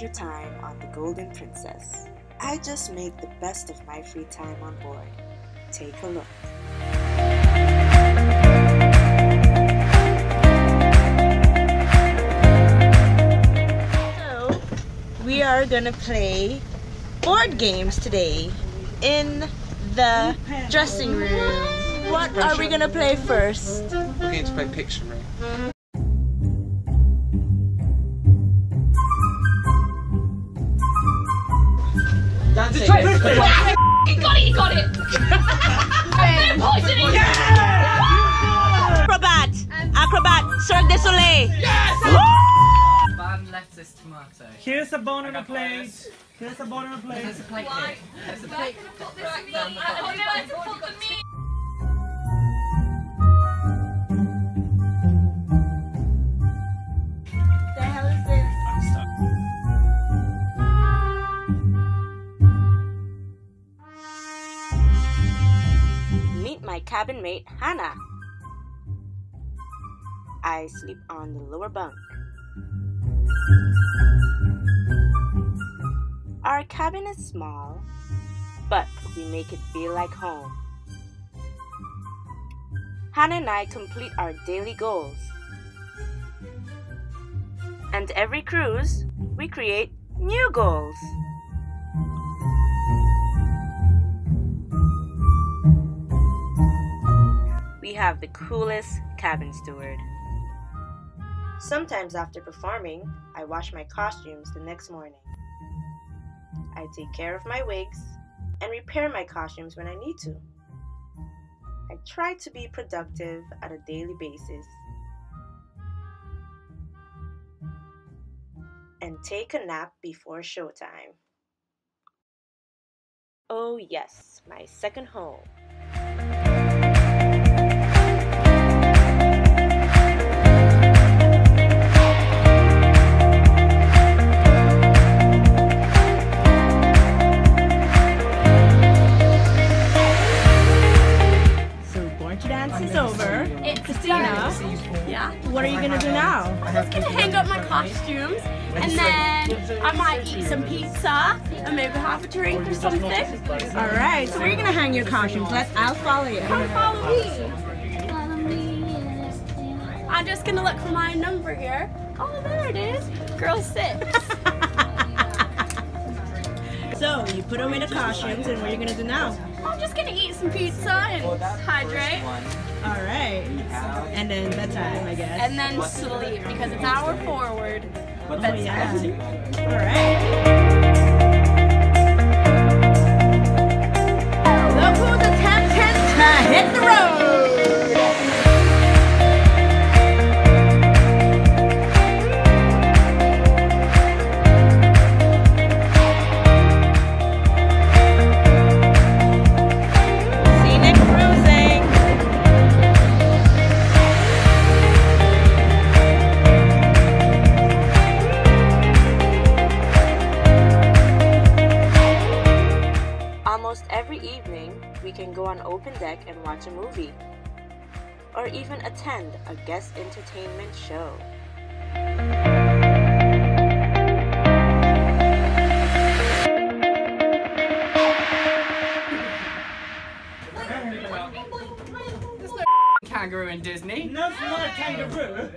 your time on the Golden Princess. I just made the best of my free time on board. Take a look. We are gonna play board games today in the dressing room. What are we gonna play first? We're going to play Pictionary. He got it! He got it! I'm poisoning you! Acrobat! Acrobat! Cirque du Soleil! Yes! Lettuce, tomato. Here's a bone on a plate. Here's a bone on a plate. There's a plate. There's a plate. The hell is this? I'm stuck. Meet my cabin mate, Hannah. I sleep on the lower bunk. Our cabin is small, but we make it feel like home. Hannah and I complete our daily goals. And every cruise, we create new goals. We have the coolest cabin steward. Sometimes after performing, I wash my costumes the next morning. I take care of my wigs and repair my costumes when I need to. I try to be productive on a daily basis and take a nap before showtime. Oh yes, my second home. What are you gonna do now? I'm just gonna hang up my costumes, and then I might eat some pizza and maybe have a drink or something. All right, so where are you gonna hang your costumes? I'll follow you. Come follow me. I'm just gonna look for my number here. Oh, there it is, girl 6. So you put away the costumes, and what are you gonna do now? I'm just gonna eat some pizza and hydrate. All right, and then bedtime, I guess. And then sleep, because it's hour forward. Oh, yeah. All right. Look who the tap hit the deck and watch a movie, or even attend a guest entertainment show. There's no kangaroo in Disney. No, it's not a kangaroo.